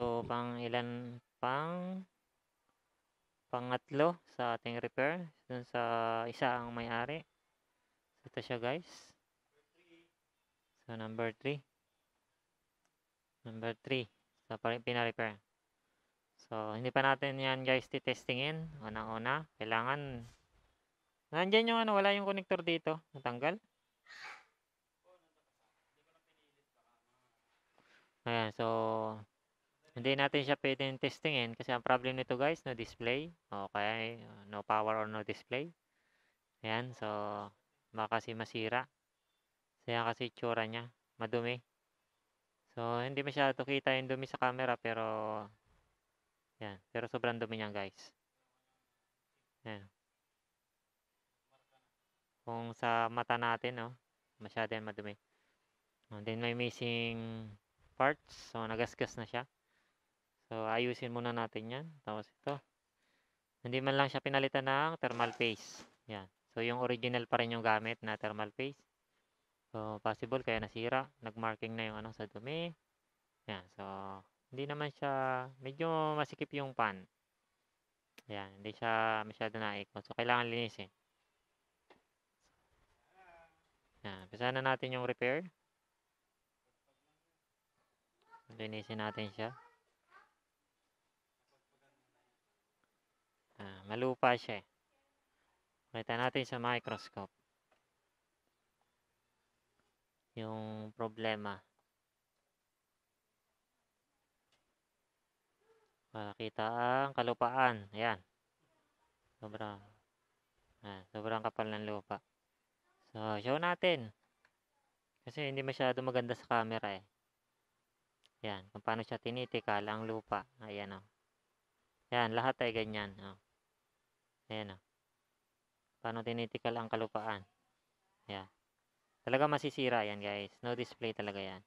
So, pangatlo sa ating repair. Dun sa isa ang may-ari. So, ito siya, guys. So, number 3. Number 3. So, pina-repair. So, hindi pa natin yan, guys, titestingin. Unang-una, kailangan. Nandiyan yung ano, wala yung connector dito. Natanggal. Ayan, so, hindi natin siya pwedeng testingin kasi ang problem nito guys, no display. Okay, no power or no display. Ayan, so, baka kasi masira. So, yan kasi itsura niya, madumi. So, hindi masyado kita yung dumi sa camera pero, yan, pero sobrang dumi niyan guys. Ayan. Kung sa mata natin, no, masyado yan madumi. And then, may missing parts. So, nagasgas na siya. So, ayusin muna natin yan. Tapos ito. Hindi man lang siya pinalitan ng thermal paste. Yan. So, yung original pa rin yung gamit na thermal paste. So, possible. Kaya nasira. Nagmarking na yung ano sa dumi. Yan. So, hindi naman siya medyo masikip yung pan. Yan. Hindi siya masyado naikot. So, kailangan linisin. Yan. Pisahan na natin yung repair. Linisin natin siya. Ah, malupa siya eh. Kita natin sa microscope. Yung problema. Para kita ang kalupaan. Ayan. Sobrang. Ah, sobrang kapal ng lupa. So, show natin. Kasi hindi masyado maganda sa camera eh. Yan, kung paano siya tinitikal ang lupa. Ayan o. Yan, lahat ay ganyan. O. Ayan o. Paano tinitikal ang kalupaan. Ayan. Talaga masisira yan guys. No display talaga yan.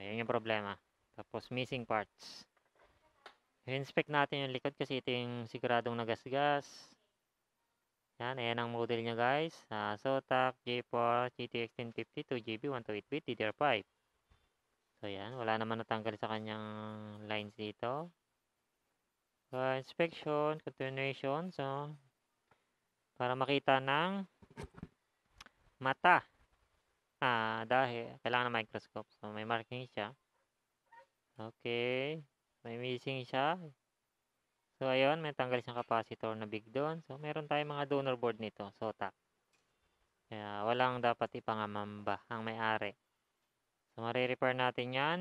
Ayan yung problema. Tapos missing parts. I-inspect natin yung likod kasi ito yung siguradong nagasgas. Yan, ayan ang model niya guys. ZOTAC, J4, GTX 1050, 2GB, 128bit, DDR5. So, yan. Wala naman natanggal sa kanyang lines dito. So, inspection, continuation. So, para makita ng mata. Ah, dahil kailangan ng microscope. So, may marking siya. Okay. May missing siya. So, ayun. May tanggal siyang capacitor na big doon. So, meron tayong mga donor board nito. SOTAC. Kaya, walang dapat ipangamamba ang may-ari. So, mare-repair natin yan.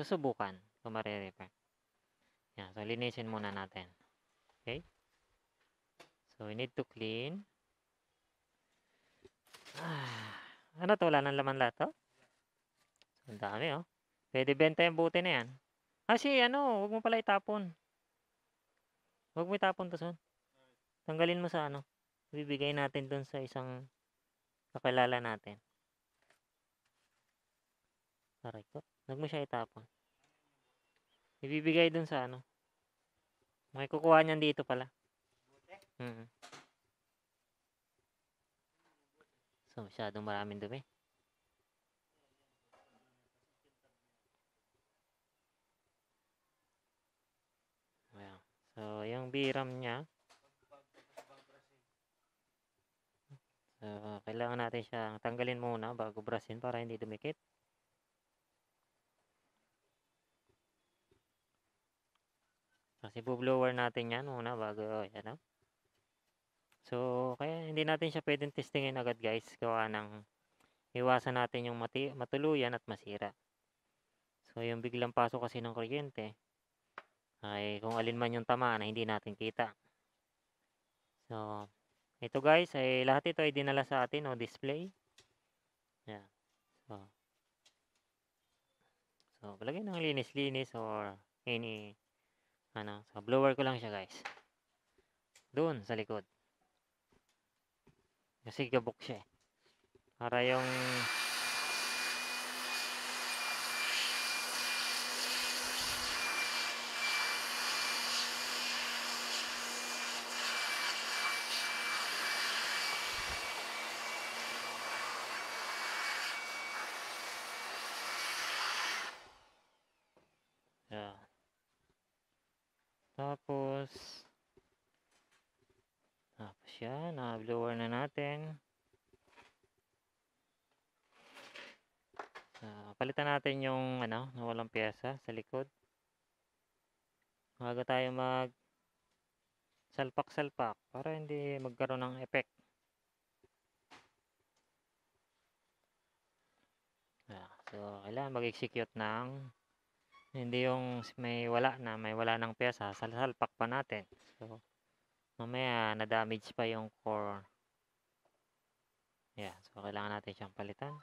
Susubukan kung mare-repair. Yan. So, linisin muna natin. Okay? So, we need to clean. Ah, ano to? Wala ng laman lahat to? So, ang dami oh. Pwede benta yung buti na yan. Kasi ano, huwag mo pala itapon. Huwag mo itapon to son. Tanggalin mo sa ano. Bibigay natin dun sa isang kakilala natin. Aray ko. Huwag mo siya itapon. Ibibigay dun sa ano. May kukuha niyan dito pala. So, masyadong maraming dumi. Ayan. So, yung biram niya. So, kailangan natin siyang tanggalin muna bago brasin para hindi dumikit. Kasi blower natin yan muna bago, yan o. So, kaya hindi natin siya pwedeng testingin agad guys. Gawa ng iwasan natin yung matuluyan at masira. So, yung biglang pasok kasi ng kuryente, ay kung alin man yung tama na hindi natin kita. So, ito guys, ay lahat ito ay dinala sa atin o display. Yan. So, palagay ng linis-linis or any... Ano, so blower ko lang siya guys. Doon sa likod. Kasi gabok siya. Para yung Tapos yan, na-blower na natin. Palitan natin yung nawalang piyesa sa likod. Bago tayo mag salpak-salpak para hindi magkaroon ng effect. So, kailangan mag-execute ng hindi yung may wala ng piyesa, salpak pa natin. So, mamaya na-damage pa yung core. So kailangan natin siyang palitan.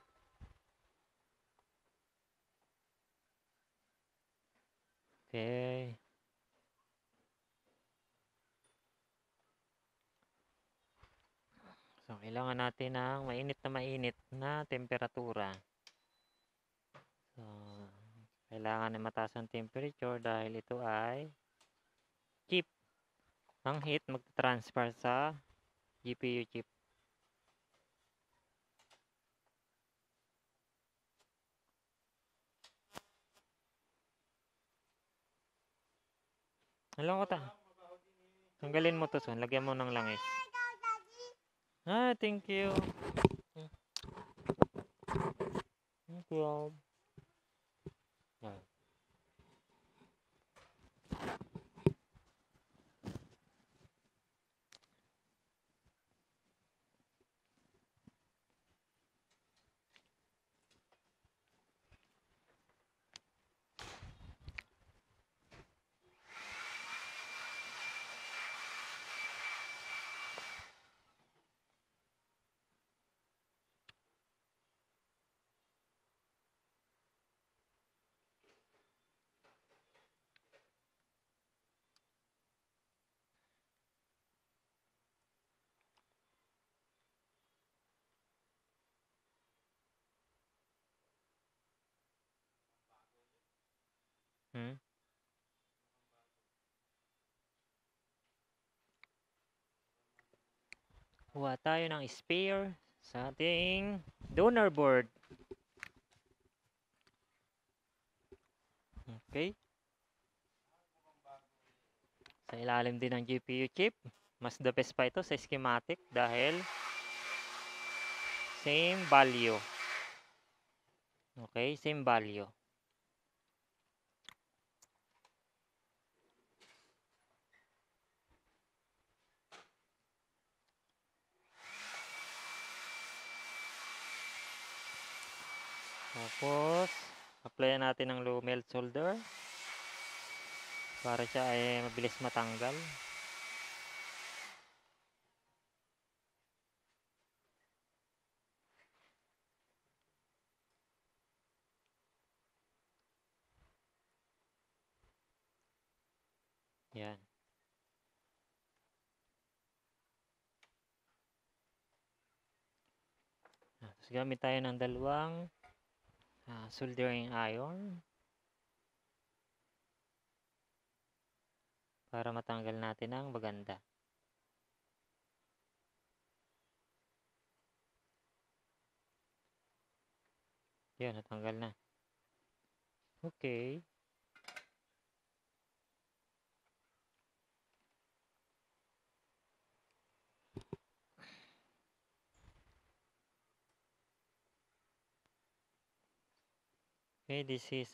Okay. So, kailangan natin ng mainit na temperatura. So, kailangan na mataas ang temperature dahil ito ay chip. Ang heat magta-transfer sa GPU chip. Alam ko tanggalin mo to, son. Lagyan mo ng langis. Thank you. Thank you. Kuha tayo ng spare sa ating donor board. Okay. Sa ilalim din ng GPU chip. Mas the best pa ito sa schematic dahil same value. Okay, same value. Tapos, applyan natin ng low melt solder para siya ay mabilis matanggal. Yan. Tapos, gamit tayo ng dalawang soldering iron para matanggal natin ang baganda. Yun, natanggal na. Okay. Okay, this is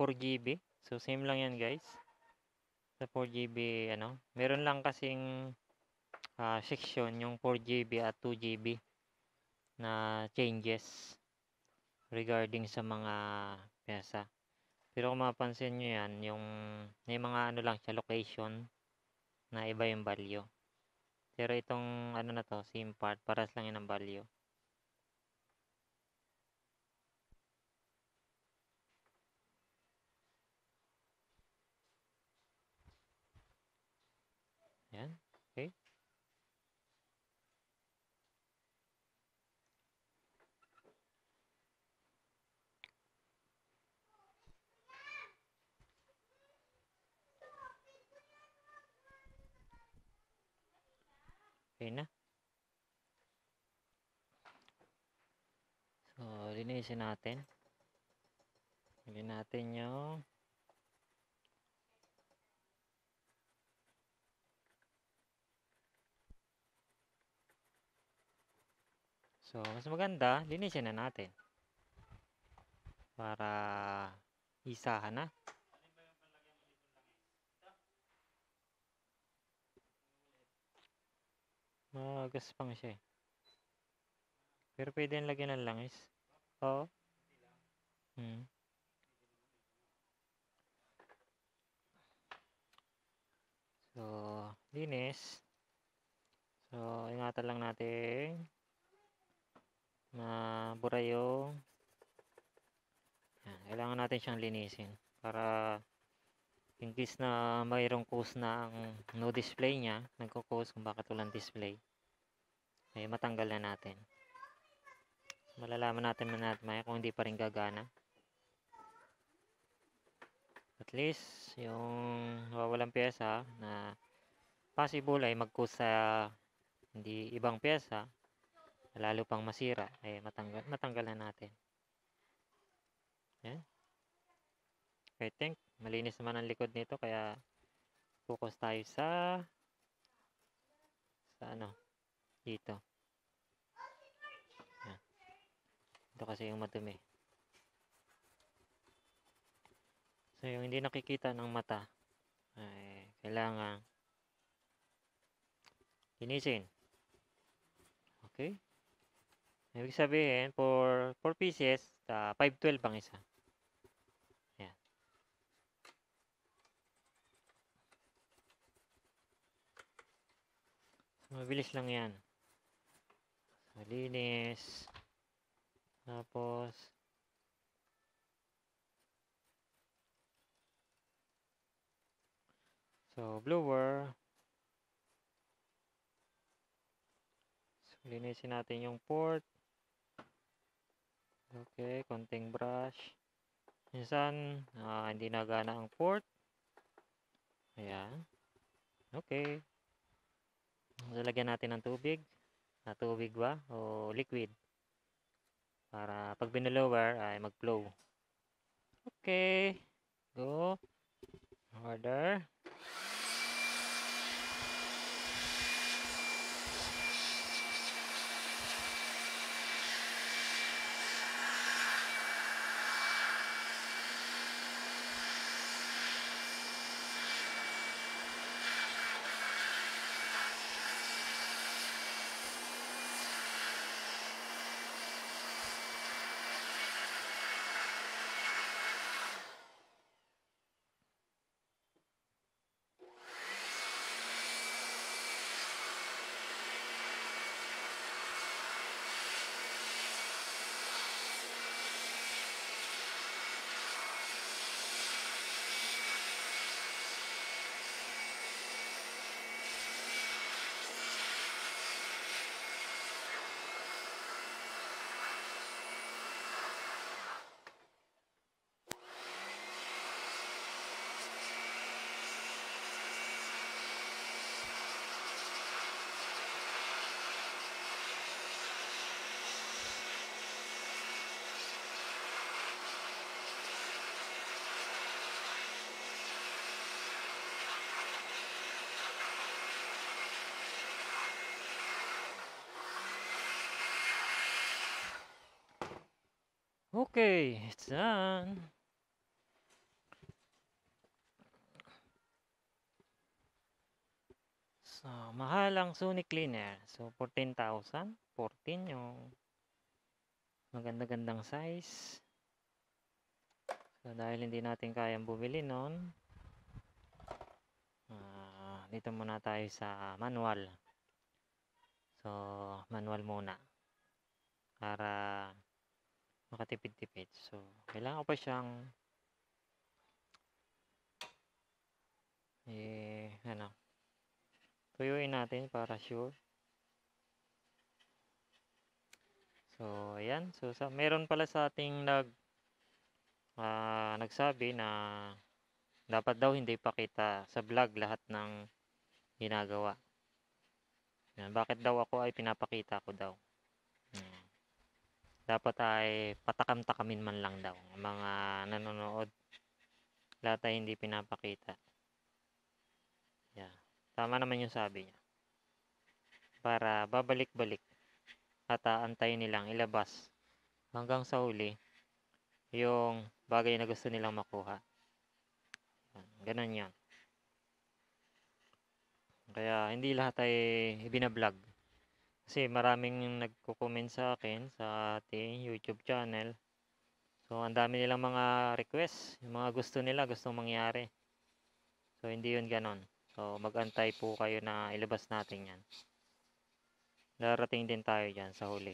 4GB. So, same lang yan, guys. Sa 4GB, meron lang kasing section, yung 4GB at 2GB na changes regarding sa mga pyesa. Pero kung mapansin nyo yan, yung may mga lang siya, location na iba yung value. Pero itong na to, same part, paras lang yan ang value. Yan. Okay. Okay na. So, linisin natin. Linisin natin yung So, mas maganda, linisin na natin. Para isahan na. Magas pang siya eh. Pero pwede yung lagyan ng langis. Oo. So, linis. So, ingatan lang natin. Mabura yung kailangan natin siyang linisin. Para in case na mayroong cause na ang no display niya, nagko-cause kung bakit walang display, ay matanggal na natin. Malalaman natin maya kung hindi pa rin gagana. At least, yung nawawalang pyesa na possible ay mag-cause sa hindi ibang pyesa, lalo pang masira, ay matanggal na natin. Yan. I think malinis naman ang likod nito, kaya focus tayo sa dito. Yan. Ito kasi yung madumi. So yung hindi nakikita ng mata ay kailangan linisin. Okay? Ibig sabihin for 4 pieces, 512 ang isa. Mabilis lang yan. Malinis. Tapos, so, blower. So, linisin natin yung port. Okay, konting brush. Minsan, hindi nagana ang port. Ayan. Okay. Lalagyan natin ng tubig. Tubig ba? O liquid. Para pag binalower ay mag-flow. Okay. Go. Order. Okay, it's done. So, mahal ang Sony Cleaner. So, 14,000. 14 yung maganda-gandang size. So, dahil hindi natin kayang bumili nun, dito muna tayo sa manual. So, manual muna. Para makatipid-tipid. So, kailangan ko pa siyang tuyuin natin para sure. So, ayan. So, meron pala sa ating nagsabi na dapat daw hindi pakita sa vlog lahat ng ginagawa. Yan, bakit daw ako ay pinapakita ko daw? Dapat ay patakam-takamin man lang daw ang mga nanonood. Lahat ay hindi pinapakita. Yeah. Tama naman yung sabi niya. Para babalik-balik. at antayin nilang ilabas hanggang sa huli yung bagay na gusto nilang makuha. Ganun yan. Kaya hindi lahat ay ibinablog. Kasi maraming nagko-comment sa akin sa ating YouTube channel. So, ang dami nilang mga request. Yung mga gusto nila, gustong mangyari. So, hindi yun ganon. So, mag-antay po kayo na ilabas natin yan. Darating din tayo dyan sa huli.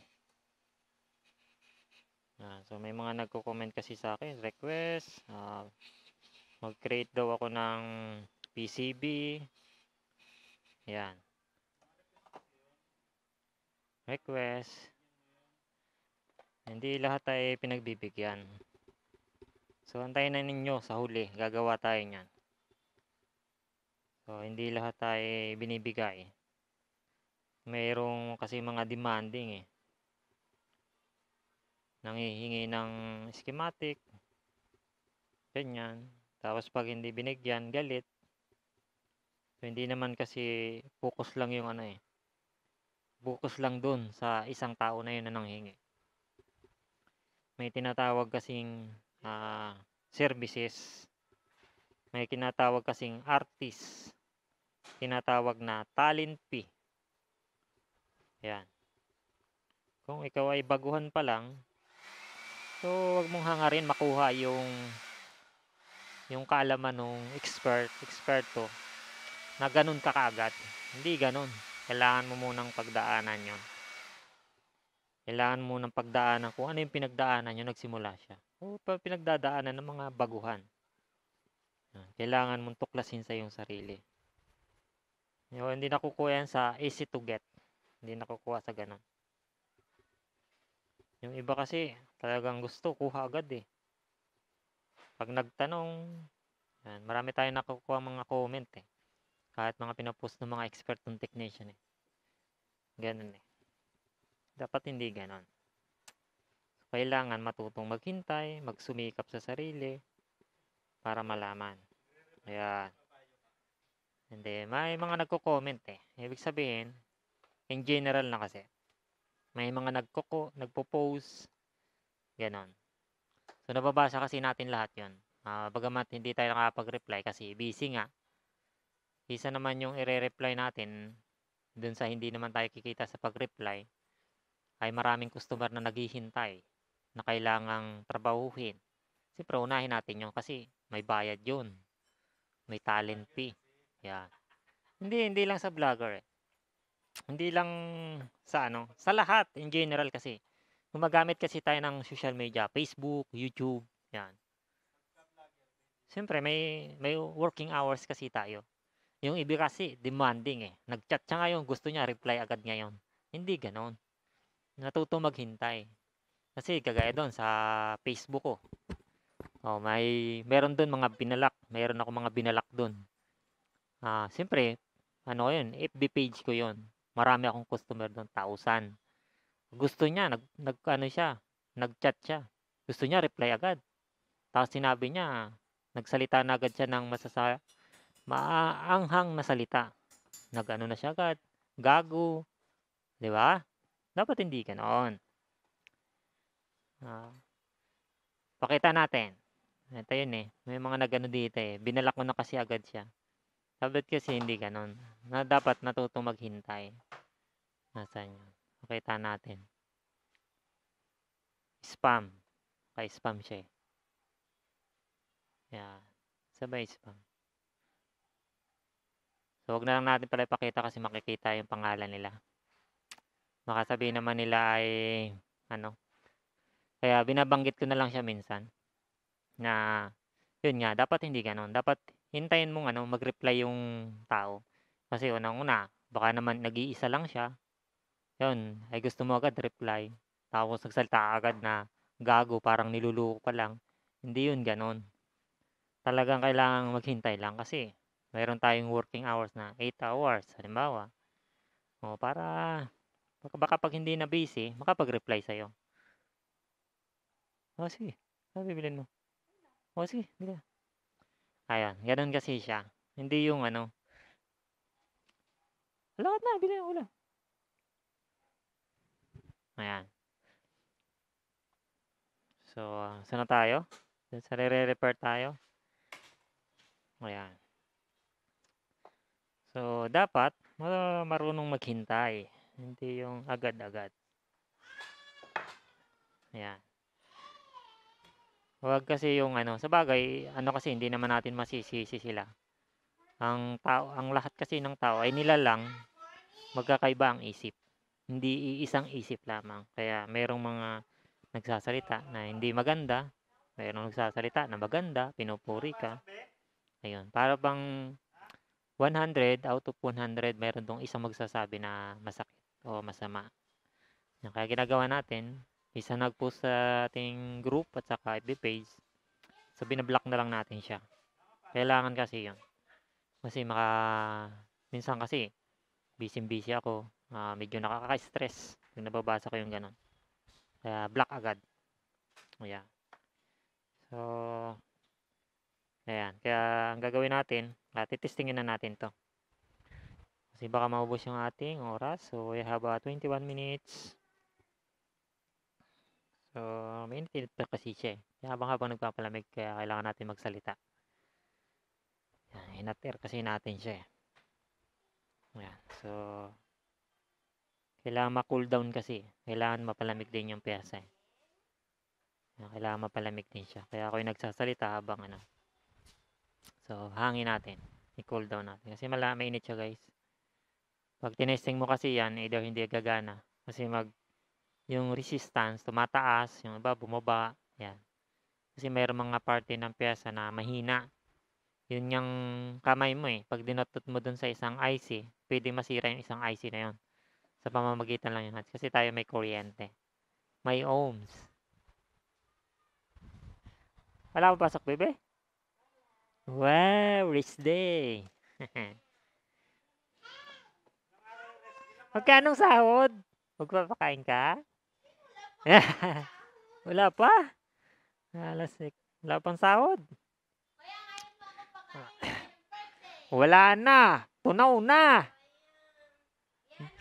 So, may mga nagko-comment kasi sa akin. Request. Mag-create daw ako ng PCB. Yan. Request. Hindi lahat ay pinagbibigyan. So, antayin na ninyo sa huli. Gagawa tayo nyan. So, hindi lahat ay binibigay. Mayroong kasi mga demanding eh. Nanghihingi ng schematic. Ganyan. Tapos pag hindi binigyan, galit. So, hindi naman kasi focus lang yung ano eh. Focus lang dun sa isang tao na yun na nanghingi. May tinatawag kasing services. May tinatawag kasing artist. Tinatawag na talent fee. Yan. Kung ikaw ay baguhan pa lang, so wag mong hangarin makuha yung kaalaman ng experto na ganun ka kaagad. Hindi ganun. Kailangan mo munang pagdaanan yun. Kailangan munang pagdaanan kung ano yung pinagdaanan yung nagsimula siya. O pinagdadaanan ng mga baguhan. Kailangan mong tuklasin sa iyong sarili. Yung, hindi nakukuha yan sa easy to get. Hindi nakukuha sa ganun. Yung iba kasi talagang gusto, kuha agad eh. Pag nagtanong, yan, marami tayong nakukuha mga comment eh. Kahit mga pinapost ng mga expert ng technician eh. Ganun eh. Dapat hindi ganun. Kailangan matutong maghintay, magsumikap sa sarili para malaman. Ayan. Hindi, may mga nagko-comment eh. Ibig sabihin, in general na kasi. May mga nagpo-post. Ganun. So, nababasa kasi natin lahat yun. Bagamat hindi tayo nakapag-reply kasi busy nga. Isa naman yung i-reply natin, dun sa hindi naman tayo kikita sa pag-reply, ay maraming customer na naghihintay, na kailangang trabahuhin. Siyempre, unahin natin yun kasi may bayad yun. May talent fee. Yeah. Hindi lang sa vlogger eh. Hindi lang sa ano, sa lahat in general kasi. Gumagamit kasi tayo ng social media, Facebook, YouTube, yan. Siyempre, may working hours kasi tayo. Yung iba kasi, demanding eh. Nag-chat siya ngayon, gusto niya, reply agad ngayon. Hindi ganon. Natuto maghintay. Kasi kagaya doon sa Facebook ko. Oh, meron doon mga binalak. Meron ako mga binalak doon. Siyempre, ano yun, FB page ko yun. Marami akong customer doon, 1,000. Gusto niya, nag-chat siya. Gusto niya, reply agad. Tapos sinabi niya, nagsalita na agad siya ng maanghang na salita. Nag-ano na siya agad. Gago. Di ba? Dapat hindi ganoon. Pakita natin. Ito yun eh. May mga nag-ano dito eh. Binalak ko na kasi agad siya. Dapat kasi hindi ganoon. Dapat natutong maghintay. Nasaan yun? Pakita natin. Spam. Kay-spam siya eh. Yeah. Sabay spam. So, huwag na lang natin pala ipakita kasi makikita yung pangalan nila. Makasabi naman nila ay ano. Kaya binabanggit ko na lang siya minsan. Na yun nga, dapat hindi ganun. Dapat hintayin mong ano, mag-reply yung tao. Kasi unang-una, baka naman nag-iisa lang siya. Yun, ay gusto mo agad reply. Tapos nagsalta agad na gago, parang niluluko pa lang. Hindi yun ganun. Talagang kailangan maghintay lang kasi mayroon tayong working hours na 8 hours, halimbawa. O, para, baka pag hindi na busy, makapag-reply sa'yo. O, sige. Bibilin mo. O, sige. Bila. Ayan. Ganun kasi siya. Hindi yung ano. Alakad na. Bilhin. Wala. Ayan. So, saan na tayo? Sa re-repair tayo. Ayan. So, dapat marunong maghintay. Hindi yung agad-agad. Ayan. Huwag kasi yung ano. Sa bagay, ano kasi hindi naman natin masisisi sila. Ang tao, ang lahat kasi ng tao ay nilalang magkakaiba ang isip. Hindi iisang isip lamang. Kaya merong mga nagsasalita na hindi maganda. Mayroong nagsasalita na maganda, pinupuri ka. Ayun, para bang 100 out of 100 mayroon dong isang magsasabi na masakit o masama. Kaya ginagawa natin, isa nag-post sa ating group at saka FB page, so binablock na lang natin siya. Kailangan kasi yun. Kasi minsan kasi, busy ako, medyo nakaka-stress kung nababasa ko yung ganun. Kaya block agad. Ayan. So, ayan. Kaya, ang gagawin natin, titestingin na natin to. Kasi baka maubos yung ating oras. So, we have 21 minutes. So, minute pa kasi siya eh. Habang nagpapalamig, kaya kailangan natin magsalita. Ayan. Hinater kasi natin siya eh. Ayan. So, kailangan ma-cool down kasi. Kailangan mapalamig din yung piyasa eh. Kailangan mapalamig din siya. Kaya ako yung nagsasalita habang ano. So, hangin natin. I-cool down natin. Kasi mainit siya guys. Pag tinesting mo kasi yan, either hindi gagana. Kasi yung resistance, tumataas. Yung iba, bumaba. Yan. Kasi mayroong mga parte ng pyesa na mahina. Yun yung kamay mo eh. Pag dinotot mo dun sa isang IC, pwede masira yung isang IC na yun. Sa pamamagitan lang yun. Kasi tayo may kuryente. May ohms. Wala pa pasok, bebe? Wow, rich day! Magkanong sahod? Magpapakain ka? Wala pa? Wala pang sahod? Wala na! Tunaw na!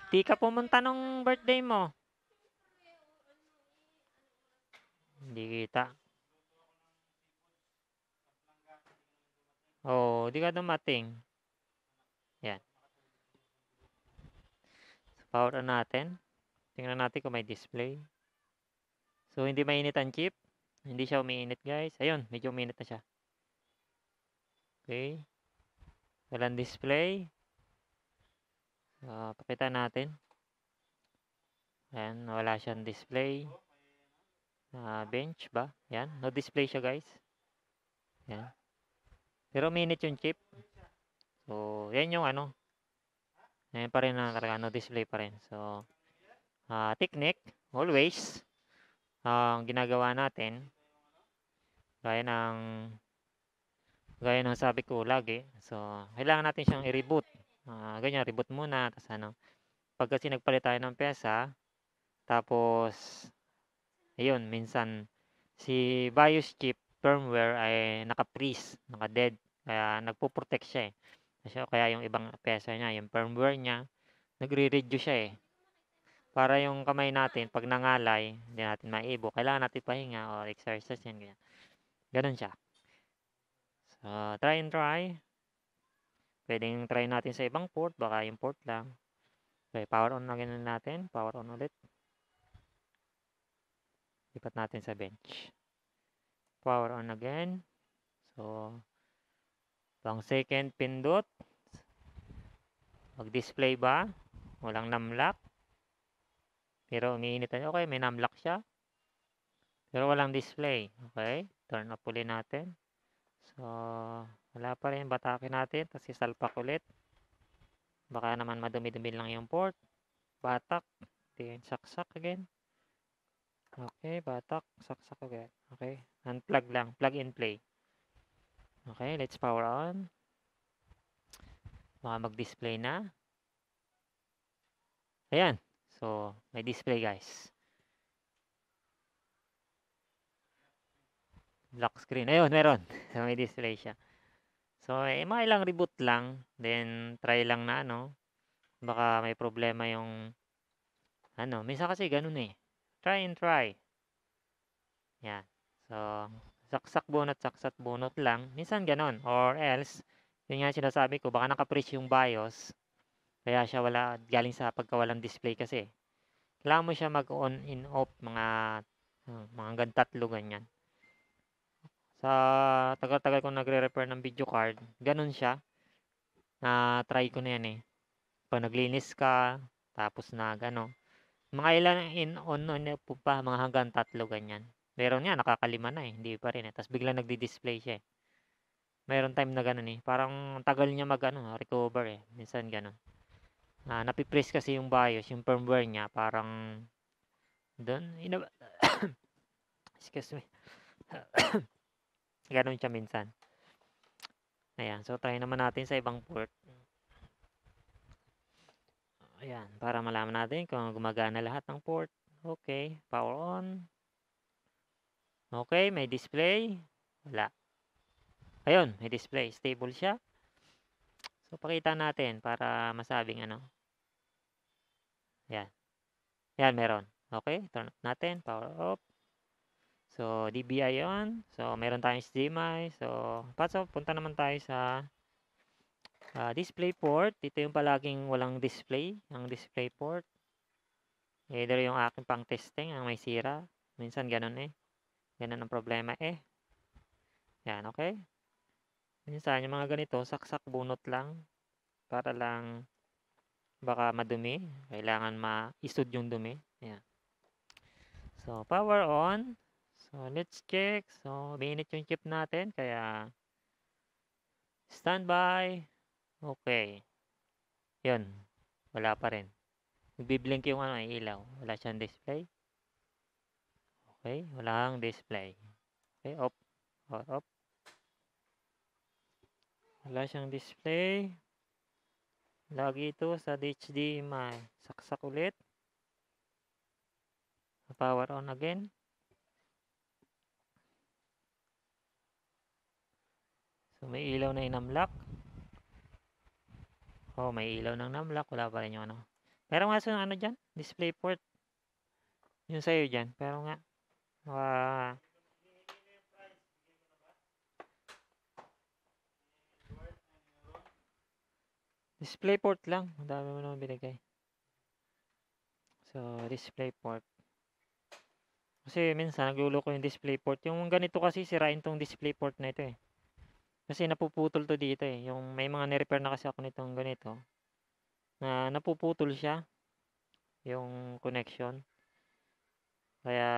Di ka pumunta nung birthday mo. Hindi kita. Oh, di ka dumating. Yan. So, power on natin. Tingnan natin kung may display. So, hindi mainit ang chip. Hindi siya umiinit, guys. Ayun, medyo umiinit na siya. Okay. Walang display. Pakita natin. Ayan, wala siyang display. Bench ba? Yan, no display siya, guys. Yan. Pero minute yung chip. So, yan yung ano. Yan pa rin na talaga. No display pa rin. So, technique. Always. Ang ginagawa natin. Gaya ng sabi ko lagi. So, kailangan natin siyang i-reboot. Ganyan. Reboot muna. Tapos ano. Pag kasi nagpalit tayo ng pyesa. Tapos, ayun. Minsan, si BIOS chip firmware ay naka-freeze, naka-dead, kaya nagpo-protect siya eh. Kaya yung ibang pyesa niya, yung firmware niya, nagre-reduce siya eh. Para yung kamay natin, pag nangalay, hindi natin maibo. Kailangan natin pahinga o exercise yan, ganyan. Ganun siya. So, try and try. Pwedeng try natin sa ibang port, baka yung port lang. Okay, power on na ganun natin. Power on ulit. Lipat natin sa bench. Power on again. So, pang second pindot. Mag-display ba? Walang numlock. Pero umiinit tayo. Okay, may numlock siya. Pero walang display. Okay, turn up ulit natin. So, wala pa rin. Batakin natin. Tapos isalpak ulit. Baka naman madumi-dumi lang yung port. Batak. Saksak again. Okay, batak. Saksak again. Okay. Unplug lang. Plug and play. Okay, let's power on. Baka mag-display na. Ayan. So, may display guys. Black screen. Ayun, meron. So, may display siya. So, mga ilang reboot lang. Then, try lang na ano. Baka may problema yung ano. Minsan kasi ganun eh. Try and try. Yan. So, saksak bunot lang. Minsan ganon. Or else, yun nga sinasabi ko, baka nakapreach yung BIOS. Kaya siya wala, galing sa pagkawalang display kasi. Kailangan mo siya mag-on in off mga hanggang tatlo ganyan. Sa tagal-tagal kong nagre-repair ng video card, ganun siya. Na try ko na yan eh. Pag naglinis ka, tapos na gano. Mga ilan in-on po pa, mga hanggang tatlo ganyan. Meron nga, nakakalima na eh. Hindi pa rin eh. Tapos biglang nagdi-display siya eh. Mayroon time na ganun eh. Parang tagal niya mag-recover eh. Minsan ganun. Napipress kasi yung BIOS, yung firmware niya. Parang, doon, excuse me. Ganun siya minsan. Ayan. So, try naman natin sa ibang port. Ayan. Para malaman natin kung gumagana lahat ng port. Okay. Power on. Okay, may display. Wala. Ayun, may display. Stable siya. So, pakita natin para masabing ano. Ayan. Ayan, meron. Okay, turn off natin. Power off. So, DBI on. So, meron tayong HDMI. So, paso, punta naman tayo sa display port. Dito yung palaging walang display. Ang display port. Either yung aking pang testing, ang may sira. Minsan ganun eh. Ganun ang problema eh. Yan, okay. Minsan, yung mga ganito, saksak bunot lang. Para lang baka madumi. Kailangan ma-isod yung dumi. Yan. So, power on. So, let's check. So, binit yung chip natin. Kaya, standby. Okay. Yun. Wala pa rin. Nagbiblink yung ano, ilaw. Wala siyang display. Okay, walang display. Okay, off. Or off. Wala siyang display. Lagi ito sa HDMI. Saksak ulit. Power on again. So, may ilaw na inamlock. Oh, may ilaw ng namlock. Wala pa rin yung ano. Meron nga sa ano dyan? Display port. Yung sa'yo dyan. Pero nga. Display port lang. Ang dami mo naman binigay. So, display port. Kasi minsan, nagulo ko yung display port. Yung ganito kasi, sirain tong display port na ito eh. Kasi napuputol to dito eh. Yung may mga nirepair na kasi ako nitong ganito. Na napuputol siya. Yung connection. Kaya,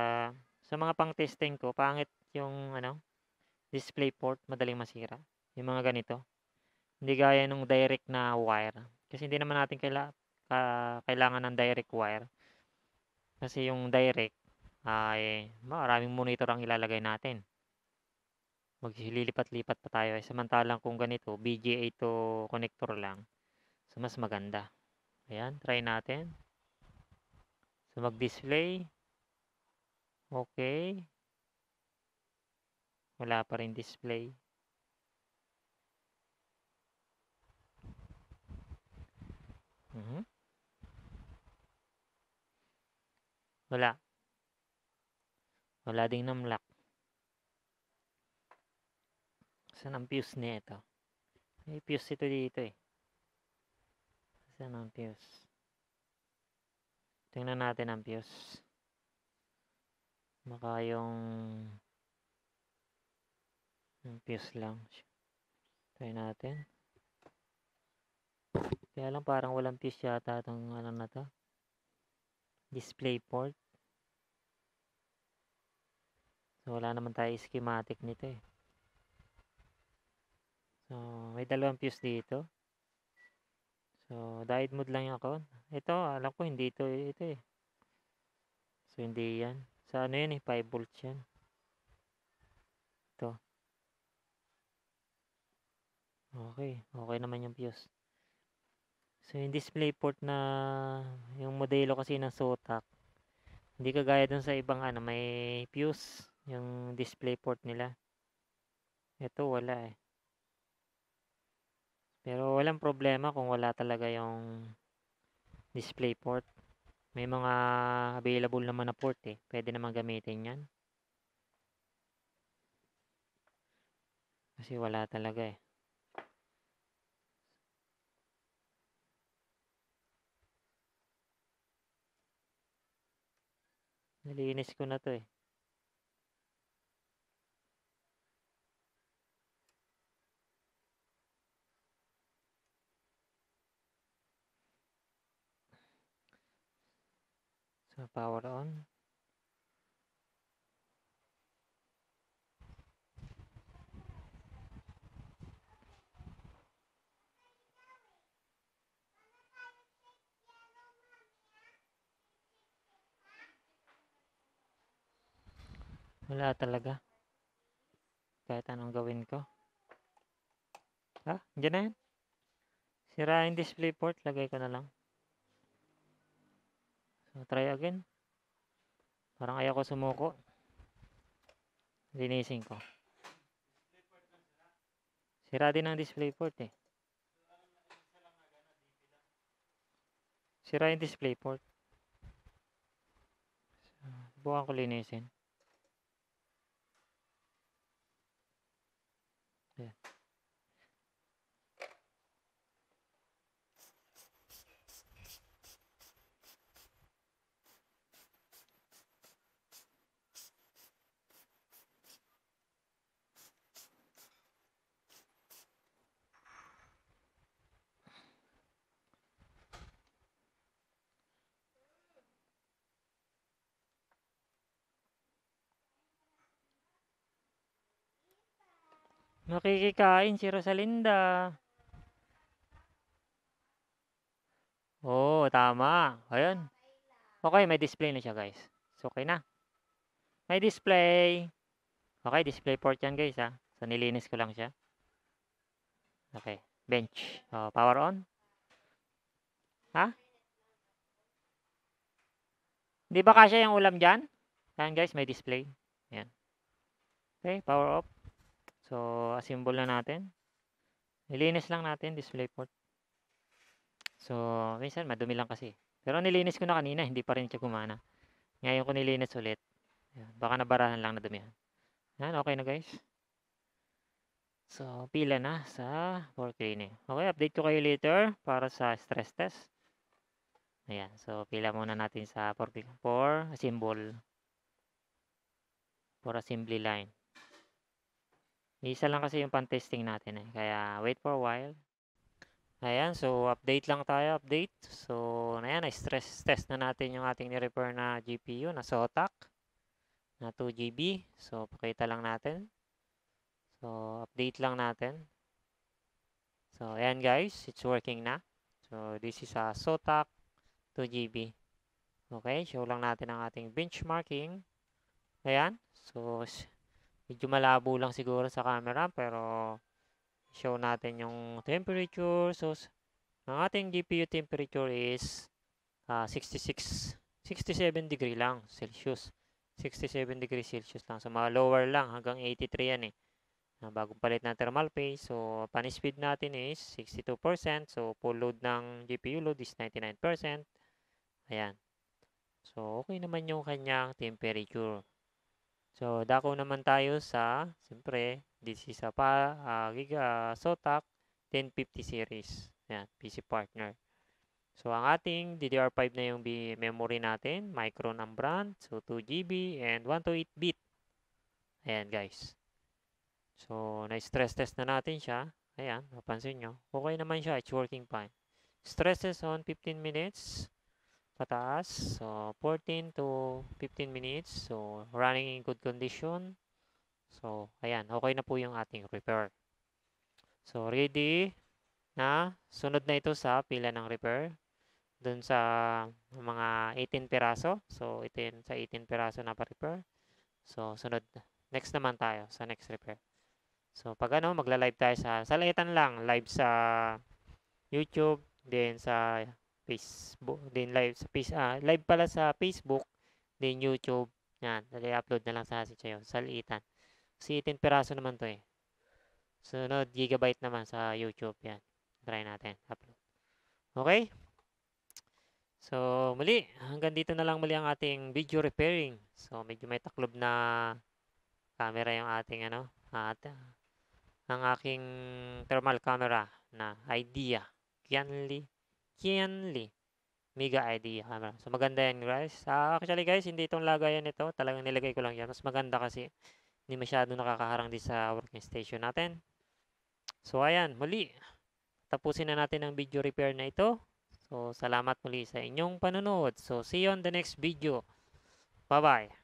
sa mga pang-testing ko, pangit yung ano, display port, madaling masira. Yung mga ganito. Hindi gaya nung direct na wire. Kasi hindi naman natin kailangan ng direct wire. Kasi yung direct, ay maraming monitor ang ilalagay natin. Maglilipat-lipat pa tayo. Eh, samantalang kung ganito, BGA to connector lang. So, mas maganda. Ayan, try natin. So, mag-display. Okay. Wala pa rin display. Wala. Wala ding namlock. Saan ang fuse niya ito? May fuse ito dito eh. Saan ang fuse? Tingnan natin ang fuse. Maka yung fuse lang. Try natin. Kaya lang parang walang fuse yata itong ano na to. Display port. So, wala naman tayo schematic nito eh. So, may dalawang fuse dito. So, diode mode lang yung account. Ito, alam ko hindi ito eh. So, hindi yan. Sa ano yun eh, 5 volts yan. Ito. Okay. Okay naman yung fuse. So, yung display port na yung modelo kasi ng ZOTAC. Hindi kagaya dun sa ibang ano, may fuse. Yung display port nila. Ito, wala eh. Pero walang problema kung wala talaga yung display port. May mga available naman na port eh. Pwede naman gamitin yan. Kasi wala talaga eh. Nalinis ko na to eh. So, power on. Wala talaga. Kahit anong gawin ko. Ah, dyan na yan. Sirain display port. Lagay ko na lang. So, try again. Parang ayaw ko sumuko. Linisin ko. Sira din ang display port eh. Sirain display port. So, bukan ko linisin. Nakikikain si Rosalinda. Oo, tama. Ayun. Okay, may display na siya, guys. So, okay na. May display. Okay, display port yan, guys, ha. So, nilinis ko lang siya. Okay, bench. Oh, power on. Ha? Di ba kasya yung ulam dyan? Ayan, guys, may display. Ayan. Okay, power off. So, assemble na natin. Nilinis lang natin, display port. So, minsan madumi lang kasi. Pero nilinis ko na kanina, hindi pa rin siya gumana. Ngayon ko nilinis ulit. Ayan, baka nabarahan lang na dumihan. Yan, okay na guys. So, pila na sa for cleaning. Okay, update ko kayo later para sa stress test. Ayan, so pila muna natin sa for assembly line. Isa lang kasi yung pan-testing natin eh. Kaya, wait for a while. Ayan, so update lang tayo. Update. So, ayan, stress test na natin yung ating ni-repair na GPU na ZOTAC na 2GB. So, pakita lang natin. So, update lang natin. So, ayan guys, it's working na. So, this is a ZOTAC 2GB. Okay, show lang natin ang ating benchmarking. Ayan, so, medyo malabo lang siguro sa camera pero show natin yung temperature. So, ang ating GPU temperature is 67 degree lang Celsius. 67 degree Celsius lang. So, mga lower lang hanggang 83 yan eh. Bagong palit na thermal paste. So, pan-speed natin is 62%. So, full load ng GPU load is 99%. Ayan. So, okay naman yung kanyang temperature. So, dako naman tayo sa, siyempre, this is a ZOTAC 1050 series. Ayan, PC Partner. So, ang ating DDR5 na yung memory natin. Micron ang brand. So, 2GB and 128-bit. Ayan, guys. So, na-stress test na natin siya. Ayan, napansin nyo. Okay naman siya. It's working fine. Stress test on 15 minutes. Pataas. So, 14 to 15 minutes. So, running in good condition. So, ayan. Okay na po yung ating repair. So, ready na. Sunod na ito sa pila ng repair. Doon sa mga 18 piraso. So, ito yun sa 18 piraso na pa-repair. So, sunod. Next naman tayo sa next repair. So, pag ano, magla-live tayo sa salaitan lang. Live sa YouTube. Then, sa Facebook, then live sa live pala sa Facebook, then YouTube. Yan, i-upload na lang sa atin siya yun. Salitan. Kasi 18 piraso naman to eh. Sunod, Gigabyte naman sa YouTube. Yan. Try natin. Upload. Okay? So, muli, hanggang dito na lang muli ang ating video repairing. So, medyo may taklob na camera yung ating ang aking thermal camera na idea. Kianli Mega idea camera. So, maganda yan guys. Actually guys, hindi itong lagayan ito. Talagang nilagay ko lang yan. Mas maganda kasi hindi masyado nakakaharang din sa working station natin. So, ayan. Muli, tapusin na natin ang video repair na ito. So, salamat muli sa inyong panonood. So, see you on the next video. Bye-bye.